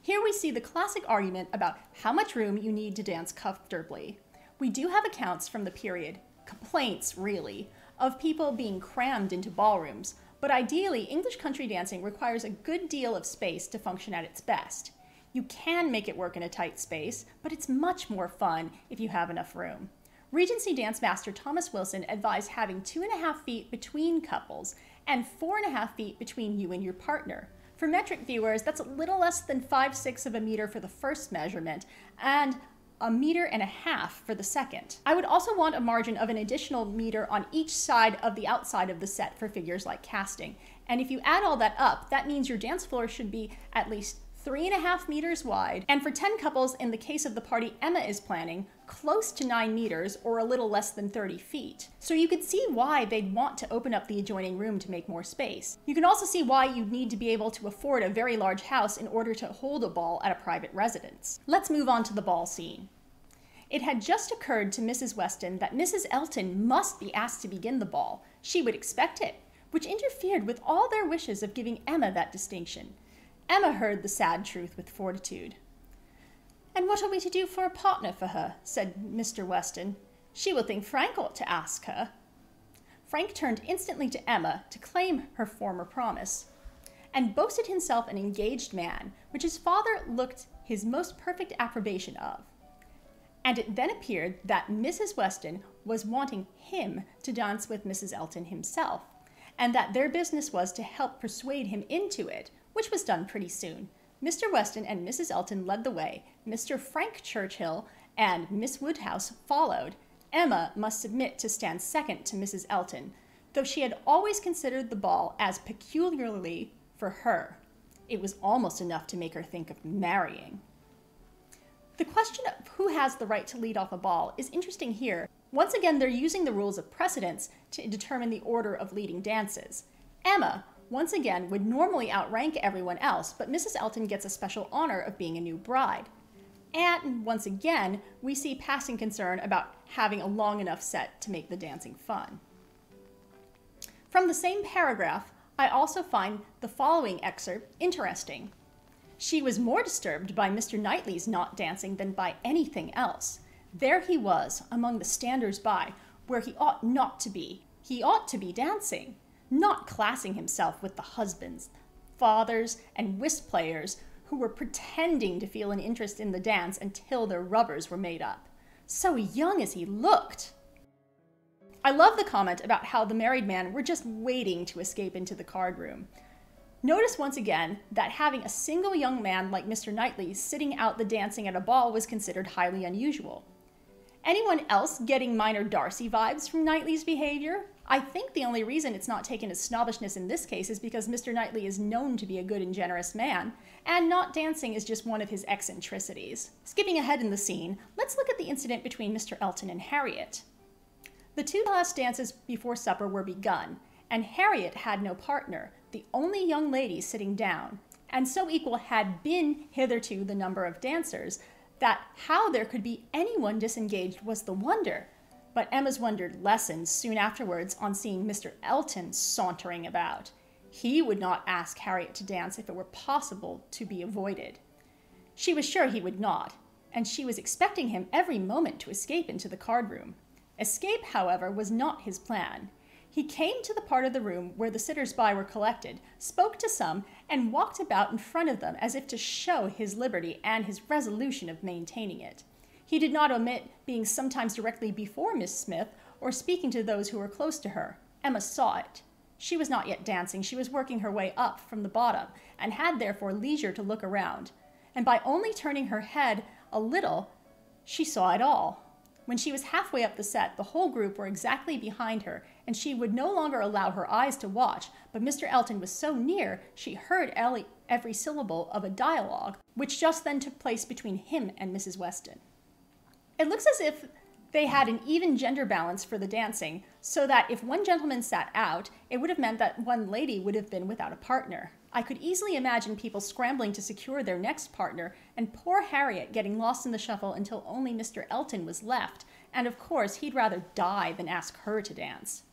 Here we see the classic argument about how much room you need to dance comfortably. We do have accounts from the period, complaints really, of people being crammed into ballrooms, but ideally English country dancing requires a good deal of space to function at its best. You can make it work in a tight space, but it's much more fun if you have enough room. Regency dance master Thomas Wilson advised having two and a half feet between couples and four and a half feet between you and your partner. For metric viewers, that's a little less than five sixths of a meter for the first measurement and a meter and a half for the second. I would also want a margin of an additional meter on each side of the outside of the set for figures like casting. And if you add all that up, that means your dance floor should be at least three and a half meters wide. And for ten couples, in the case of the party Emma is planning, close to nine meters or a little less than thirty feet. So you could see why they'd want to open up the adjoining room to make more space. You can also see why you'd need to be able to afford a very large house in order to hold a ball at a private residence. Let's move on to the ball scene. It had just occurred to Missus Weston that Missus Elton must be asked to begin the ball. She would expect it, which interfered with all their wishes of giving Emma that distinction. Emma heard the sad truth with fortitude. "And what are we to do for a partner for her?" said Mister Weston. "She will think Frank ought to ask her." Frank turned instantly to Emma to claim her former promise, and boasted himself an engaged man, which his father looked his most perfect approbation of. And it then appeared that Missus Weston was wanting him to dance with Missus Elton himself, and that their business was to help persuade him into it, which was done pretty soon. Mister Weston and Missus Elton led the way, Mister Frank Churchill and Miss Woodhouse followed. Emma must submit to stand second to Missus Elton, though she had always considered the ball as peculiarly for her. It was almost enough to make her think of marrying. The question of who has the right to lead off a ball is interesting here. Once again, they're using the rules of precedence to determine the order of leading dances. Emma, once again, would normally outrank everyone else, but Missus Elton gets a special honor of being a new bride. And once again, we see passing concern about having a long enough set to make the dancing fun. From the same paragraph, I also find the following excerpt interesting. She was more disturbed by Mister Knightley's not dancing than by anything else. There he was, among the standers-by, where he ought not to be. He ought to be dancing, not classing himself with the husbands, fathers, and whist players who were pretending to feel an interest in the dance until their rubbers were made up. So young as he looked! I love the comment about how the married men were just waiting to escape into the card room. Notice once again that having a single young man like Mister Knightley sitting out the dancing at a ball was considered highly unusual. Anyone else getting minor Darcy vibes from Knightley's behavior? I think the only reason it's not taken as snobbishness in this case is because Mister Knightley is known to be a good and generous man, and not dancing is just one of his eccentricities. Skipping ahead in the scene, let's look at the incident between Mister Elton and Harriet. The two last dances before supper were begun, and Harriet had no partner, the only young lady sitting down, and so equal had been hitherto the number of dancers, that how there could be anyone disengaged was the wonder. But Emma's wonder lessened soon afterwards on seeing Mister Elton sauntering about. He would not ask Harriet to dance if it were possible to be avoided. She was sure he would not, and she was expecting him every moment to escape into the card room. Escape, however, was not his plan. He came to the part of the room where the sitters-by were collected, spoke to some, and walked about in front of them as if to show his liberty and his resolution of maintaining it. He did not omit being sometimes directly before Miss Smith or speaking to those who were close to her. Emma saw it. She was not yet dancing. She was working her way up from the bottom and had therefore leisure to look around. And by only turning her head a little, she saw it all. When she was halfway up the set, the whole group were exactly behind her, and she would no longer allow her eyes to watch, but Mister Elton was so near, she heard every syllable of a dialogue, which just then took place between him and Missus Weston. It looks as if they had an even gender balance for the dancing, so that if one gentleman sat out, it would have meant that one lady would have been without a partner. I could easily imagine people scrambling to secure their next partner, and poor Harriet getting lost in the shuffle until only Mister Elton was left, and of course he'd rather die than ask her to dance.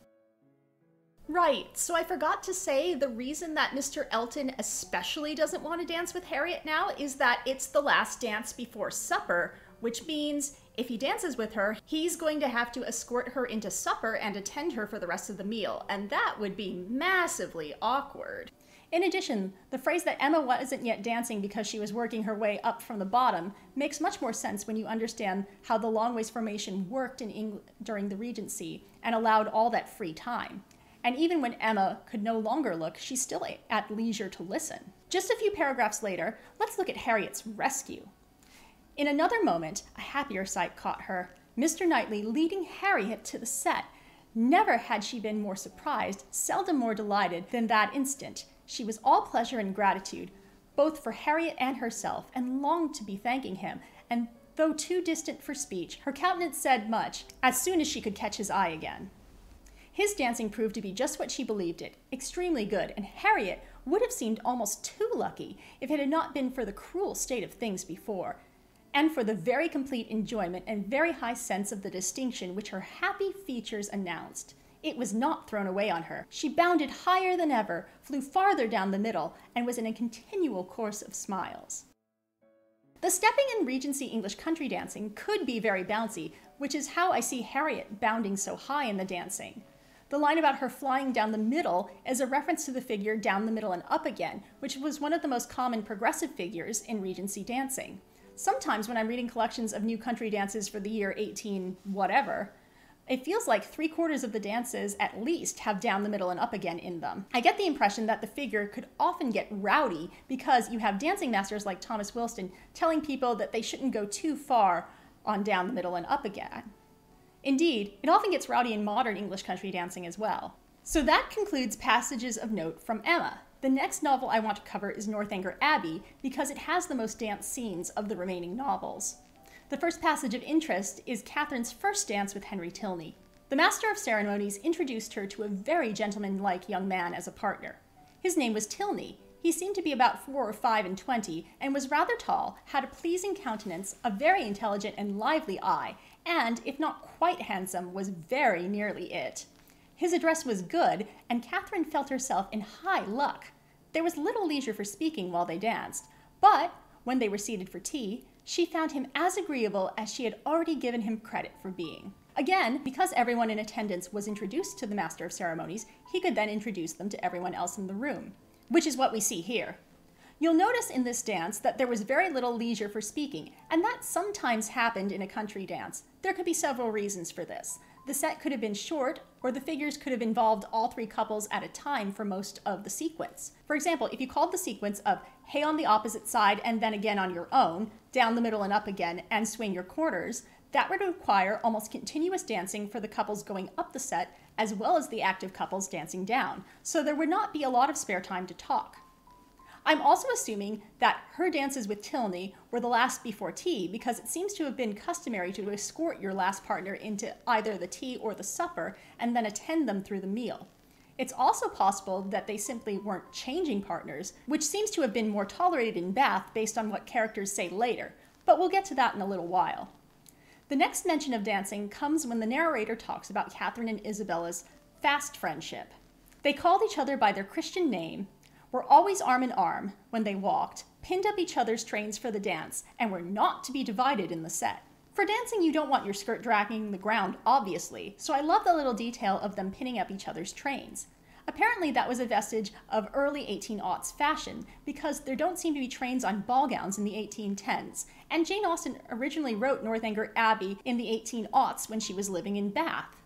Right, so I forgot to say the reason that Mister Elton especially doesn't want to dance with Harriet now is that it's the last dance before supper, which means if he dances with her, he's going to have to escort her into supper and attend her for the rest of the meal, and that would be massively awkward. In addition, the phrase that Emma wasn't yet dancing because she was working her way up from the bottom makes much more sense when you understand how the long ways formation worked in England during the Regency and allowed all that free time. And even when Emma could no longer look, she's still at leisure to listen. Just a few paragraphs later, let's look at Harriet's rescue. In another moment, a happier sight caught her. Mister Knightley leading Harriet to the set. Never had she been more surprised, seldom more delighted than that instant. She was all pleasure and gratitude, both for Harriet and herself, and longed to be thanking him, and Though too distant for speech, her countenance said much as soon as she could catch his eye again. His dancing proved to be just what she believed it, extremely good, and Harriet would have seemed almost too lucky if it had not been for the cruel state of things before, and for the very complete enjoyment and very high sense of the distinction which her happy features announced. It was not thrown away on her. She bounded higher than ever, flew farther down the middle, and was in a continual course of smiles. The stepping in Regency English country dancing could be very bouncy, which is how I see Harriet bounding so high in the dancing. The line about her flying down the middle is a reference to the figure down the middle and up again, which was one of the most common progressive figures in Regency dancing. Sometimes when I'm reading collections of new country dances for the year eighteen whatever, it feels like three quarters of the dances at least have down the middle and up again in them. I get the impression that the figure could often get rowdy because you have dancing masters like Thomas Wilson telling people that they shouldn't go too far on down the middle and up again. Indeed, it often gets rowdy in modern English country dancing as well. So that concludes passages of note from Emma. The next novel I want to cover is Northanger Abbey because it has the most dance scenes of the remaining novels. The first passage of interest is Catherine's first dance with Henry Tilney. The master of ceremonies introduced her to a very gentlemanlike young man as a partner. His name was Tilney. He seemed to be about four or five and twenty, and was rather tall, had a pleasing countenance, a very intelligent and lively eye, and, if not quite handsome, was very nearly it. His address was good, and Catherine felt herself in high luck. There was little leisure for speaking while they danced, but, when they were seated for tea, she found him as agreeable as she had already given him credit for being. Again, because everyone in attendance was introduced to the master of ceremonies, he could then introduce them to everyone else in the room, which is what we see here. You'll notice in this dance that there was very little leisure for speaking, and that sometimes happened in a country dance. There could be several reasons for this. The set could have been short, or the figures could have involved all three couples at a time for most of the sequence. For example, if you called the sequence of hey on the opposite side and then again on your own, down the middle and up again, and swing your quarters, that would require almost continuous dancing for the couples going up the set as well as the active couples dancing down, so there would not be a lot of spare time to talk. I'm also assuming that her dances with Tilney were the last before tea because it seems to have been customary to escort your last partner into either the tea or the supper and then attend them through the meal. It's also possible that they simply weren't changing partners, which seems to have been more tolerated in Bath based on what characters say later, but we'll get to that in a little while. The next mention of dancing comes when the narrator talks about Catherine and Isabella's fast friendship. They called each other by their Christian name, were always arm in arm when they walked, pinned up each other's trains for the dance, and were not to be divided in the set. For dancing, you don't want your skirt dragging the ground, obviously, so I love the little detail of them pinning up each other's trains. Apparently that was a vestige of early eighteen aughts fashion, because there don't seem to be trains on ball gowns in the eighteen tens, and Jane Austen originally wrote Northanger Abbey in the eighteen aughts when she was living in Bath.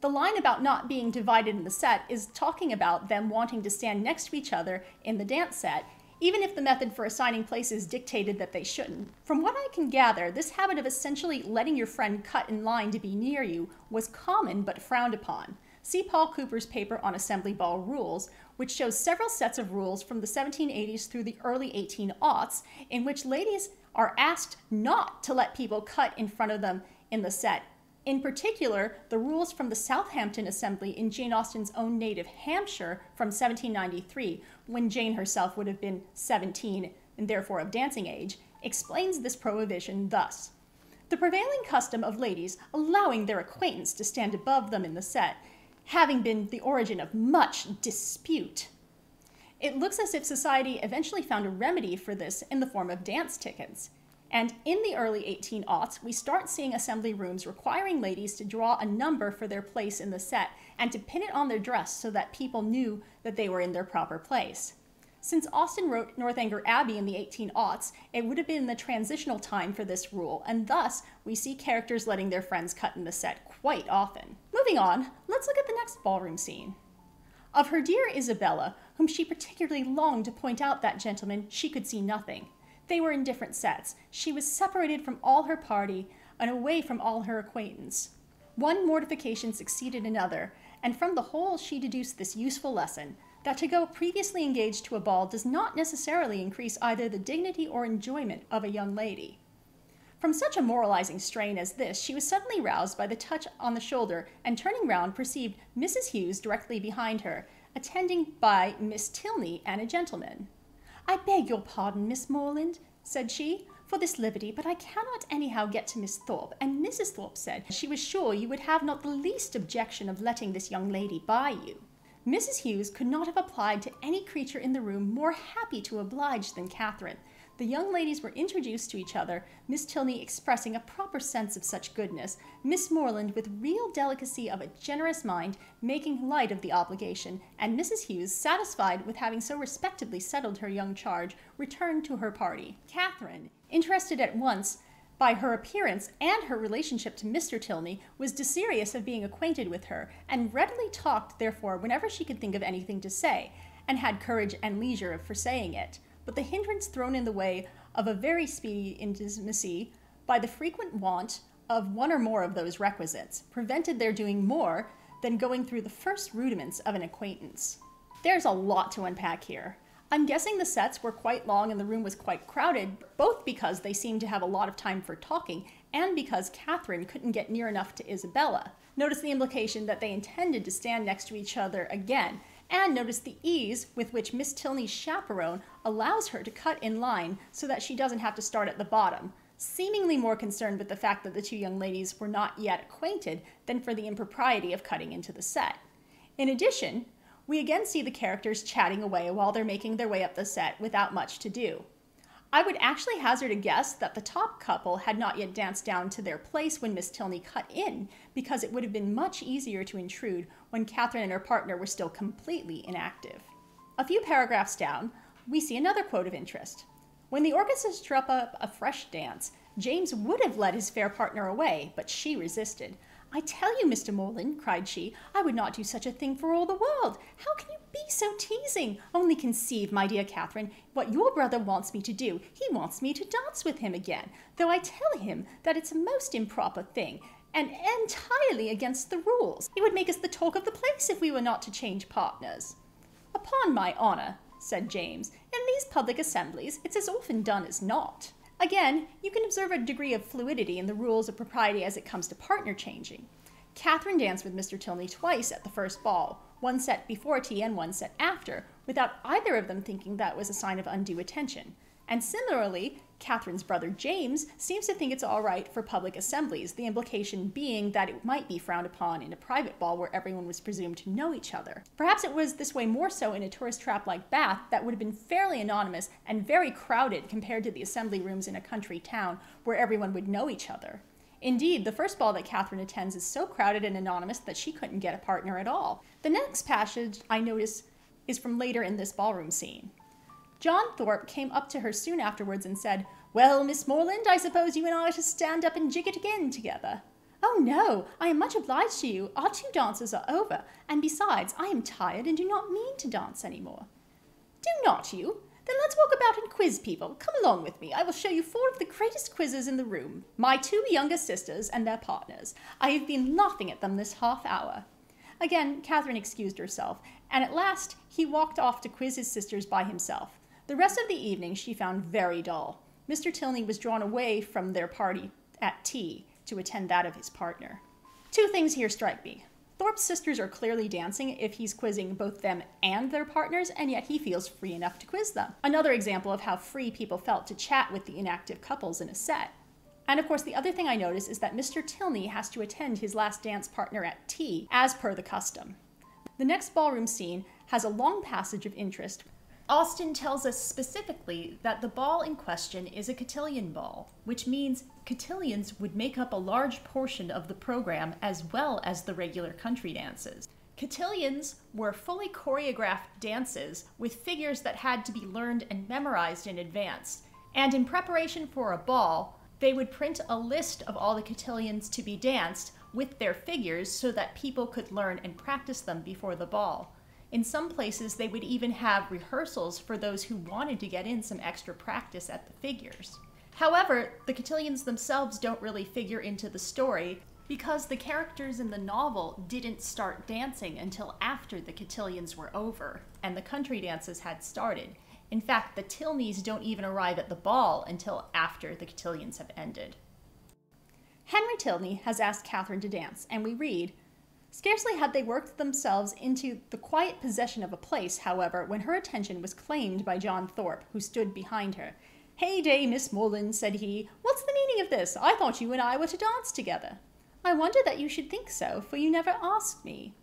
The line about not being divided in the set is talking about them wanting to stand next to each other in the dance set, even if the method for assigning places dictated that they shouldn't. From what I can gather, this habit of essentially letting your friend cut in line to be near you was common but frowned upon. See Paul Cooper's paper on assembly ball rules, which shows several sets of rules from the seventeen eighties through the early eighteen aughts, in which ladies are asked not to let people cut in front of them in the set. In particular, the rules from the Southampton Assembly in Jane Austen's own native Hampshire from seventeen ninety-three, when Jane herself would have been seventeen and therefore of dancing age, explains this prohibition thus. The prevailing custom of ladies allowing their acquaintance to stand above them in the set having been the origin of much dispute. It looks as if society eventually found a remedy for this in the form of dance tickets. And in the early eighteen aughts, we start seeing assembly rooms requiring ladies to draw a number for their place in the set and to pin it on their dress so that people knew that they were in their proper place. Since Austen wrote Northanger Abbey in the eighteen aughts, it would have been the transitional time for this rule, and thus we see characters letting their friends cut in the set quite often. Moving on, let's look at the next ballroom scene. Of her dear Isabella, whom she particularly longed to point out that gentleman, she could see nothing. They were in different sets. She was separated from all her party and away from all her acquaintance. One mortification succeeded another, and from the whole she deduced this useful lesson, that to go previously engaged to a ball does not necessarily increase either the dignity or enjoyment of a young lady. From such a moralizing strain as this, she was suddenly roused by the touch on the shoulder, and turning round, perceived Missus Hughes directly behind her, attending by Miss Tilney and a gentleman. "I beg your pardon, Miss Morland," said she, "for this liberty, but I cannot anyhow get to Miss Thorpe, and Missus Thorpe said she was sure you would have not the least objection of letting this young lady by you." Missus Hughes could not have applied to any creature in the room more happy to oblige than Catherine. The young ladies were introduced to each other, Miss Tilney expressing a proper sense of such goodness, Miss Morland with real delicacy of a generous mind, making light of the obligation, and Missus Hughes, satisfied with having so respectably settled her young charge, returned to her party. Catherine, interested at once by her appearance and her relationship to Mister Tilney, was desirous of being acquainted with her, and readily talked, therefore, whenever she could think of anything to say, and had courage and leisure for saying it. But the hindrance thrown in the way of a very speedy intimacy by the frequent want of one or more of those requisites prevented their doing more than going through the first rudiments of an acquaintance. There's a lot to unpack here. I'm guessing the sets were quite long and the room was quite crowded, both because they seemed to have a lot of time for talking and because Catherine couldn't get near enough to Isabella. Notice the implication that they intended to stand next to each other again, and notice the ease with which Miss Tilney's chaperone allows her to cut in line so that she doesn't have to start at the bottom, seemingly more concerned with the fact that the two young ladies were not yet acquainted than for the impropriety of cutting into the set. In addition, we again see the characters chatting away while they're making their way up the set without much to do. I would actually hazard a guess that the top couple had not yet danced down to their place when Miss Tilney cut in, because it would have been much easier to intrude when Catherine and her partner were still completely inactive. A few paragraphs down, we see another quote of interest. "When the orchestra struck up a fresh dance, James would have led his fair partner away, but she resisted. 'I tell you, Mister Morland,' cried she, 'I would not do such a thing for all the world. How can you be so teasing? Only conceive, my dear Catherine, what your brother wants me to do. He wants me to dance with him again, though I tell him that it's a most improper thing, and entirely against the rules. It would make us the talk of the place if we were not to change partners.' 'Upon my honour,' said James, 'in these public assemblies it's as often done as not.' Again, you can observe a degree of fluidity in the rules of propriety as it comes to partner changing. Catherine danced with Mister Tilney twice at the first ball, one set before tea and one set after, without either of them thinking that was a sign of undue attention. And similarly, Catherine's brother James seems to think it's all right for public assemblies, the implication being that it might be frowned upon in a private ball where everyone was presumed to know each other. Perhaps it was this way more so in a tourist trap like Bath that would have been fairly anonymous and very crowded compared to the assembly rooms in a country town where everyone would know each other. Indeed, the first ball that Catherine attends is so crowded and anonymous that she couldn't get a partner at all. The next passage I notice is from later in this ballroom scene. John Thorpe came up to her soon afterwards and said, 'Well, Miss Morland, I suppose you and I are to stand up and jig it again together.' 'Oh no, I am much obliged to you. Our two dances are over, and besides, I am tired and do not mean to dance any more.' 'Do not you? Then let's walk about and quiz people. Come along with me. I will show you four of the greatest quizzes in the room, my two younger sisters and their partners. I have been laughing at them this half hour.' Again, Catherine excused herself, and at last he walked off to quiz his sisters by himself. The rest of the evening she found very dull. Mister Tilney was drawn away from their party at tea to attend that of his partner. Two things here strike me. Thorpe's sisters are clearly dancing if he's quizzing both them and their partners, and yet he feels free enough to quiz them. Another example of how free people felt to chat with the inactive couples in a set. And of course, the other thing I notice is that Mister Tilney has to attend his last dance partner at tea, as per the custom. The next ballroom scene has a long passage of interest. Austen tells us specifically that the ball in question is a cotillion ball, which means cotillions would make up a large portion of the program as well as the regular country dances. Cotillions were fully choreographed dances with figures that had to be learned and memorized in advance, and in preparation for a ball, they would print a list of all the cotillions to be danced with their figures so that people could learn and practice them before the ball. In some places, they would even have rehearsals for those who wanted to get in some extra practice at the figures. However, the cotillions themselves don't really figure into the story because the characters in the novel didn't start dancing until after the cotillions were over and the country dances had started. In fact, the Tilneys don't even arrive at the ball until after the cotillions have ended. Henry Tilney has asked Catherine to dance, and we read, "Scarcely had they worked themselves into the quiet possession of a place, however, when her attention was claimed by John Thorpe, who stood behind her. 'Heyday, Miss Morland,' said he, 'what's the meaning of this? I thought you and I were to dance together.' 'I wonder that you should think so, for you never asked me.'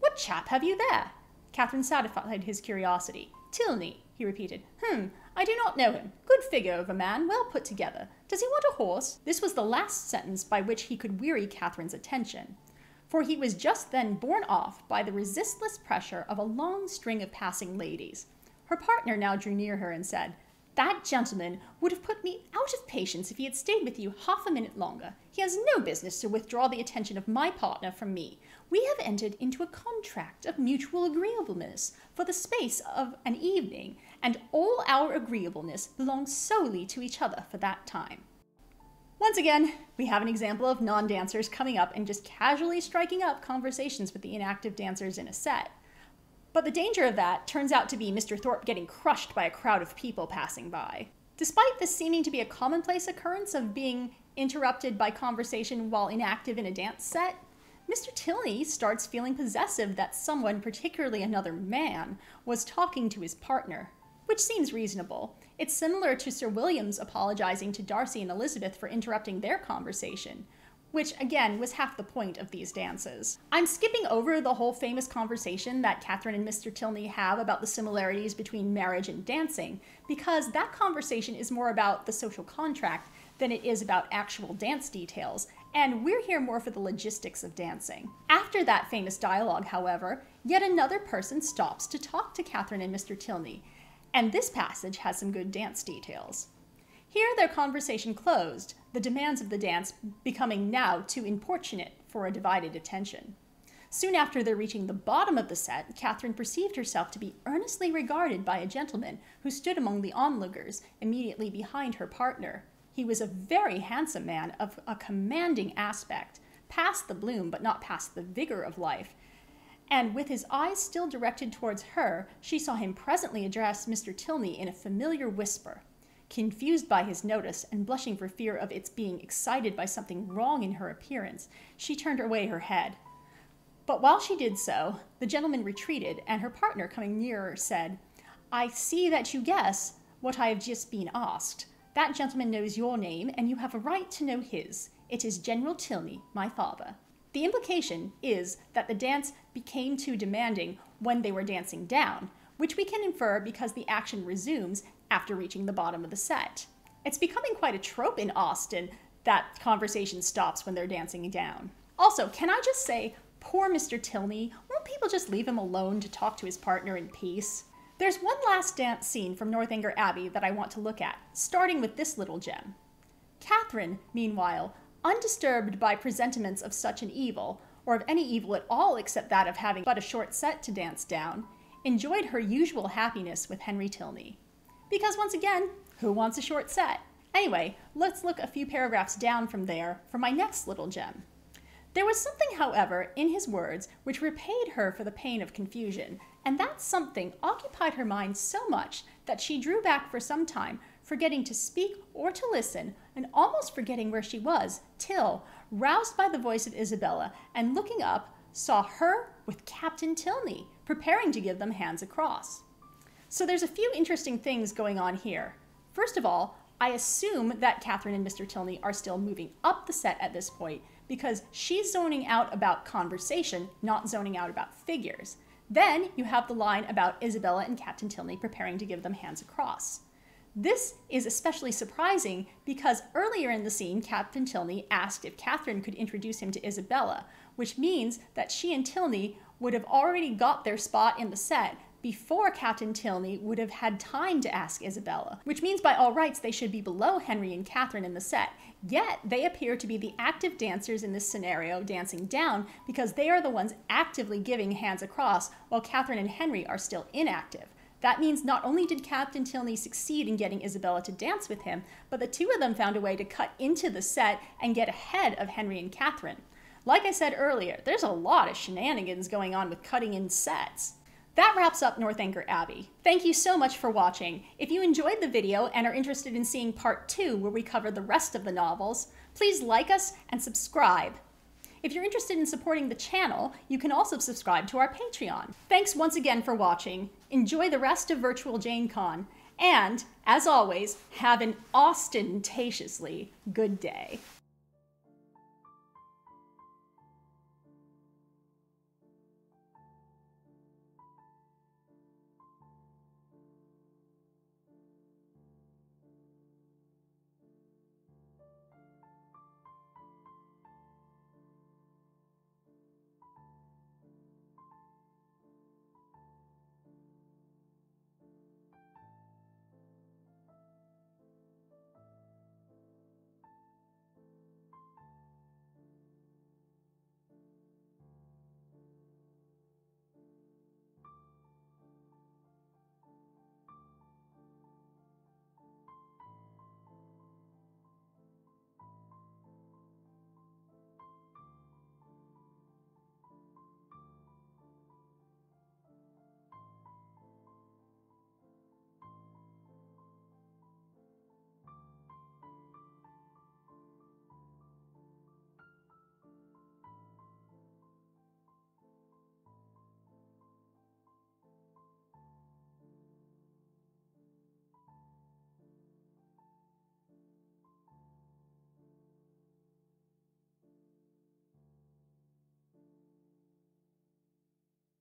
'What chap have you there?' Catherine satisfied his curiosity. 'Tilney,' he repeated. 'Hm, I do not know him. Good figure of a man, well put together. Does he want a horse?' This was the last sentence by which he could weary Catherine's attention, for he was just then borne off by the resistless pressure of a long string of passing ladies. Her partner now drew near her and said, 'That gentleman would have put me out of patience if he had stayed with you half a minute longer. He has no business to withdraw the attention of my partner from me. We have entered into a contract of mutual agreeableness for the space of an evening, and all our agreeableness belongs solely to each other for that time.'" Once again, we have an example of non-dancers coming up and just casually striking up conversations with the inactive dancers in a set. But the danger of that turns out to be Mister Thorpe getting crushed by a crowd of people passing by. Despite this seeming to be a commonplace occurrence of being interrupted by conversation while inactive in a dance set, Mister Tilney starts feeling possessive that someone, particularly another man, was talking to his partner, which seems reasonable. It's similar to Sir William's apologizing to Darcy and Elizabeth for interrupting their conversation, which, again, was half the point of these dances. I'm skipping over the whole famous conversation that Catherine and Mister Tilney have about the similarities between marriage and dancing, because that conversation is more about the social contract than it is about actual dance details, and we're here more for the logistics of dancing. After that famous dialogue, however, yet another person stops to talk to Catherine and Mister Tilney, and this passage has some good dance details. Here their conversation closed, the demands of the dance becoming now too importunate for a divided attention. Soon after their reaching the bottom of the set, Catherine perceived herself to be earnestly regarded by a gentleman who stood among the onlookers immediately behind her partner. He was a very handsome man of a commanding aspect, past the bloom but not past the vigor of life, and with his eyes still directed towards her, she saw him presently address Mister Tilney in a familiar whisper. Confused by his notice and blushing for fear of its being excited by something wrong in her appearance, she turned away her head. But while she did so, the gentleman retreated, and her partner, coming nearer, said, "I see that you guess what I have just been asked. That gentleman knows your name, and you have a right to know his. It is General Tilney, my father." The implication is that the dance became too demanding when they were dancing down, which we can infer because the action resumes after reaching the bottom of the set. It's becoming quite a trope in Austen that conversation stops when they're dancing down. Also, can I just say, poor Mister Tilney, won't people just leave him alone to talk to his partner in peace? There's one last dance scene from Northanger Abbey that I want to look at, starting with this little gem. Catherine, meanwhile, undisturbed by presentiments of such an evil, or of any evil at all except that of having but a short set to dance down, enjoyed her usual happiness with Henry Tilney. Because once again, who wants a short set? Anyway, let's look a few paragraphs down from there for my next little gem. There was something, however, in his words which repaid her for the pain of confusion, and that something occupied her mind so much that she drew back for some time, forgetting to speak or to listen, and almost forgetting where she was, till, roused by the voice of Isabella, and looking up, saw her with Captain Tilney, preparing to give them hands across. So there's a few interesting things going on here. First of all, I assume that Catherine and Mister Tilney are still moving up the set at this point because she's zoning out about conversation, not zoning out about figures. Then you have the line about Isabella and Captain Tilney preparing to give them hands across. This is especially surprising because earlier in the scene, Captain Tilney asked if Catherine could introduce him to Isabella, which means that she and Tilney would have already got their spot in the set before Captain Tilney would have had time to ask Isabella, which means by all rights they should be below Henry and Catherine in the set, yet they appear to be the active dancers in this scenario dancing down because they are the ones actively giving hands across while Catherine and Henry are still inactive. That means not only did Captain Tilney succeed in getting Isabella to dance with him, but the two of them found a way to cut into the set and get ahead of Henry and Catherine. Like I said earlier, there's a lot of shenanigans going on with cutting in sets. That wraps up Northanger Abbey. Thank you so much for watching. If you enjoyed the video and are interested in seeing part two where we cover the rest of the novels, Please like us and subscribe. If you're interested in supporting the channel, you can also subscribe to our Patreon. Thanks once again for watching. Enjoy the rest of Virtual JaneCon. And, as always, have an ostentatiously good day.